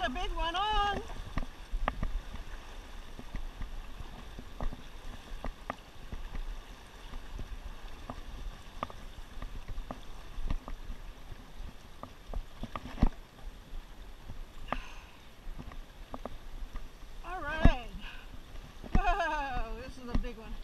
Got a big one on. All right. Whoa, this is a big one.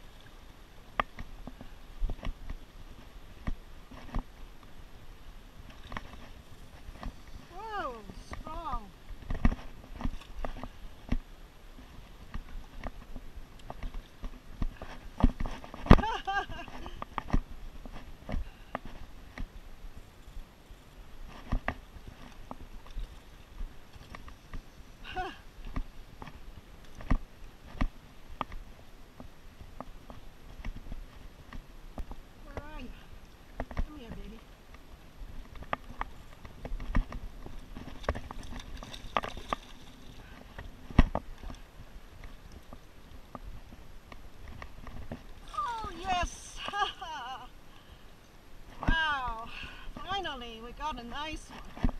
We got a nice one.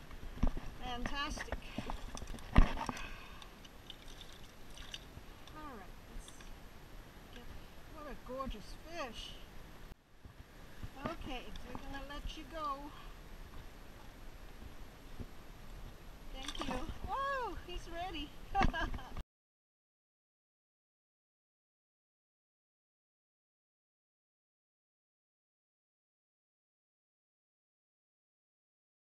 Fantastic. All right, let's get, what a gorgeous fish. Okay, we're gonna let you go. Thank you. Whoa, he's ready.